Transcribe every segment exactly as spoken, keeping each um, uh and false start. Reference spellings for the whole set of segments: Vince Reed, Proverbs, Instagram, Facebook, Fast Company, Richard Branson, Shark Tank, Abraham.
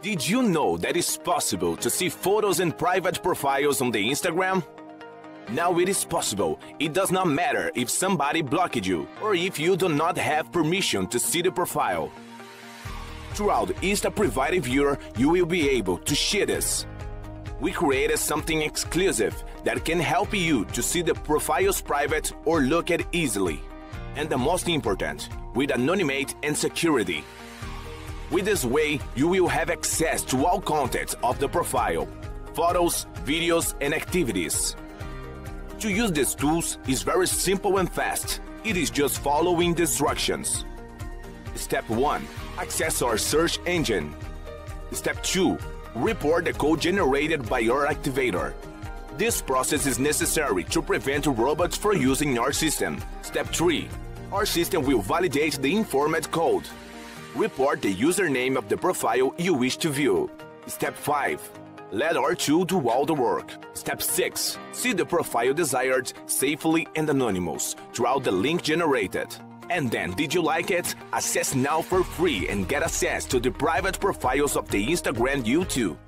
Did you know that it's possible to see photos and private profiles on the Instagram? Now it is possible. It does not matter if somebody blocked you or if you do not have permission to see the profile. Throughout Insta Private Viewer, you will be able to share this. We created something exclusive that can help you to see the profiles private or look at easily. And the most important, with anonymity and security. With this way, you will have access to all content of the profile, photos, videos, and activities. To use these tools is very simple and fast. It is just following the instructions. Step one. Access our search engine. Step two. Report the code generated by your activator. This process is necessary to prevent robots from using your system. Step three. Our system will validate the informed code. Report the username of the profile you wish to view. Step five. Let our tool do all the work. Step six. See the profile desired safely and anonymous throughout the link generated. And then, did you like it? Access now for free and get access to the private profiles of the Instagram you too.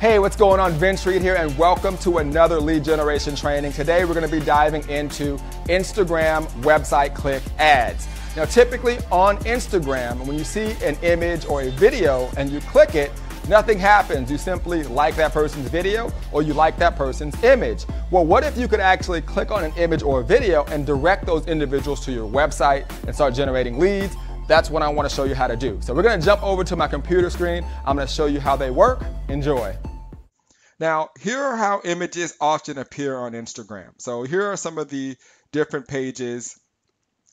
Hey, what's going on? Vince Reed here, and welcome to another lead generation training. Today we're going to be diving into Instagram website click ads. Now, typically on Instagram, when you see an image or a video and you click it, nothing happens. You simply like that person's video or you like that person's image. Well, what if you could actually click on an image or a video and direct those individuals to your website and start generating leads? That's what I want to show you how to do. So we're going to jump over to my computer screen. I'm going to show you how they work. Enjoy. Now, here are how images often appear on Instagram. So here are some of the different pages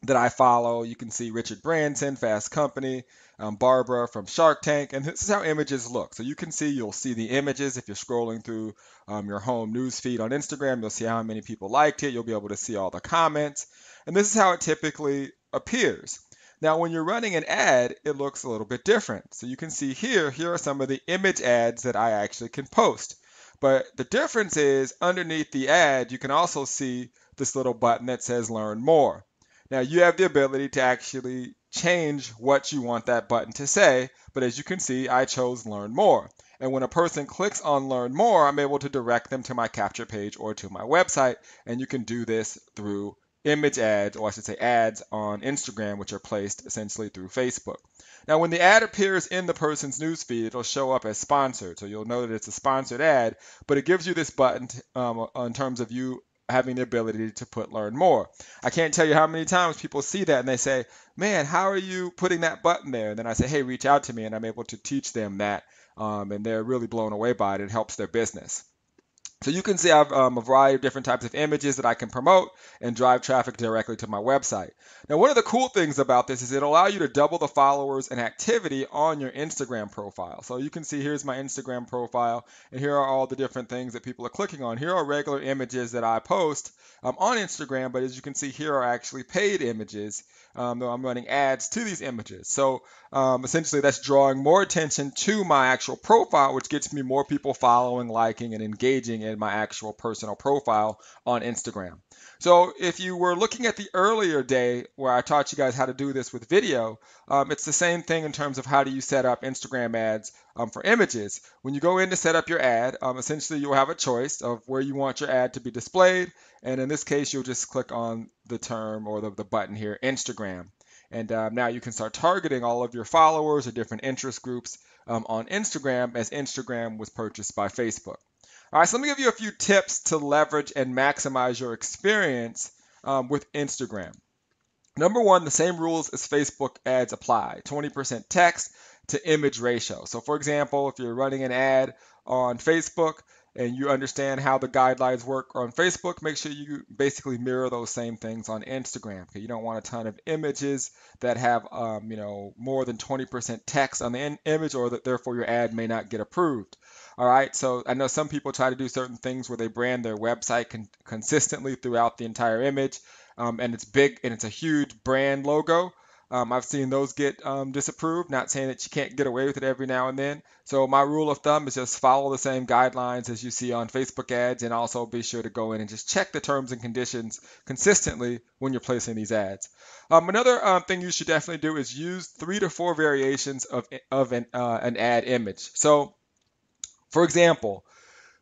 that I follow. You can see Richard Branson, Fast Company, um, Barbara from Shark Tank, and this is how images look. So you can see, you'll see the images. If you're scrolling through um, your home news feed on Instagram, you'll see how many people liked it. You'll be able to see all the comments, and this is how it typically appears. Now, when you're running an ad, it looks a little bit different. So you can see here, here are some of the image ads that I actually can post. But the difference is, underneath the ad, you can also see this little button that says Learn More. Now, you have the ability to actually change what you want that button to say, but as you can see, I chose Learn More. And when a person clicks on Learn More, I'm able to direct them to my capture page or to my website, and you can do this through image ads, or I should say ads on Instagram, which are placed essentially through Facebook. Now, when the ad appears in the person's newsfeed, it'll show up as sponsored, so you'll know that it's a sponsored ad, but it gives you this button um, in terms of you having the ability to put Learn More. I can't tell you how many times people see that and they say, man, how are you putting that button there? And then I say, hey, reach out to me, and I'm able to teach them that, um, and they're really blown away by it. It helps their business. So you can see I have um, a variety of different types of images that I can promote and drive traffic directly to my website. Now, one of the cool things about this is it'll allow you to double the followers and activity on your Instagram profile. So you can see here's my Instagram profile, and here are all the different things that people are clicking on. Here are regular images that I post um, on Instagram, but as you can see, here are actually paid images. Um, though I'm running ads to these images. So um, essentially that's drawing more attention to my actual profile, which gets me more people following, liking, and engaging in my actual personal profile on Instagram. So if you were looking at the earlier day where I taught you guys how to do this with video, um, it's the same thing in terms of how do you set up Instagram ads um, for images. When you go in to set up your ad, um, essentially you'll have a choice of where you want your ad to be displayed. And in this case, you'll just click on the term or the, the button here, Instagram. And um, now you can start targeting all of your followers or different interest groups um, on Instagram, as Instagram was purchased by Facebook. All right, so let me give you a few tips to leverage and maximize your experience um, with Instagram. Number one, the same rules as Facebook ads apply, twenty percent text to image ratio. So for example, if you're running an ad on Facebook, and you understand how the guidelines work on Facebook, make sure you basically mirror those same things on Instagram. You don't want a ton of images that have um, you know, more than twenty percent text on the image, or that therefore your ad may not get approved. All right, so I know some people try to do certain things where they brand their website con consistently throughout the entire image, um, and it's big and it's a huge brand logo. Um, I've seen those get um, disapproved, not saying that you can't get away with it every now and then. So my rule of thumb is just follow the same guidelines as you see on Facebook ads, and also be sure to go in and just check the terms and conditions consistently when you're placing these ads. Um, another um, thing you should definitely do is use three to four variations of, of an, uh, an ad image. So for example,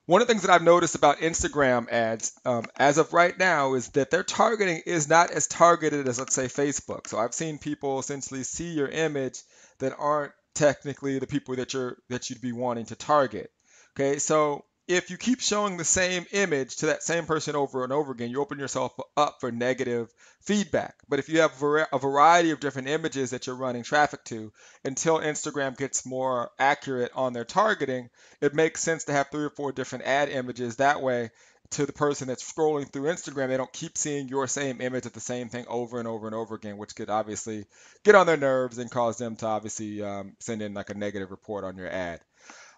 one of the things that I've noticed about Instagram ads um, as of right now is that their targeting is not as targeted as, let's say, Facebook. So I've seen people essentially see your image that aren't technically the people that you're that you'd be wanting to target. Okay, so if you keep showing the same image to that same person over and over again, you open yourself up for negative feedback. But if you have a variety of different images that you're running traffic to, until Instagram gets more accurate on their targeting, it makes sense to have three or four different ad images. That way, to the person that's scrolling through Instagram, they don't keep seeing your same image of the same thing over and over and over again, which could obviously get on their nerves and cause them to obviously um, send in like a negative report on your ad.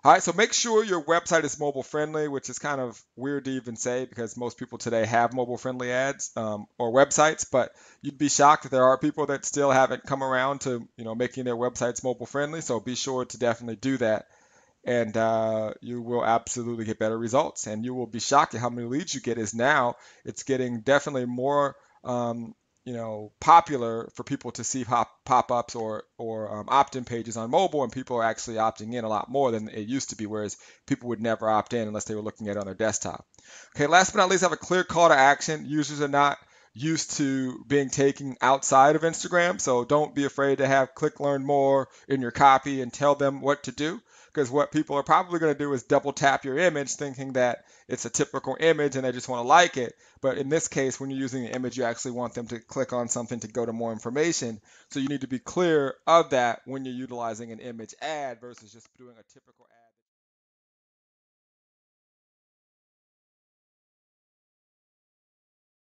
All right, so make sure your website is mobile friendly, which is kind of weird to even say because most people today have mobile friendly ads um, or websites, but you'd be shocked that there are people that still haven't come around to, you know, making their websites mobile friendly. So be sure to definitely do that, and uh, you will absolutely get better results. And you will be shocked at how many leads you get is now. It's getting definitely more um, you know, popular for people to see pop, pop-ups or, or um, opt-in pages on mobile, and people are actually opting in a lot more than it used to be, whereas people would never opt in unless they were looking at it on their desktop. Okay, last but not least, have a clear call to action. Users are not used to being taken outside of Instagram, so don't be afraid to have click learn more in your copy and tell them what to do, because what people are probably going to do is double tap your image thinking that it's a typical image and they just want to like it. But in this case, when you're using the image, you actually want them to click on something to go to more information. So you need to be clear of that when you're utilizing an image ad versus just doing a typical ad.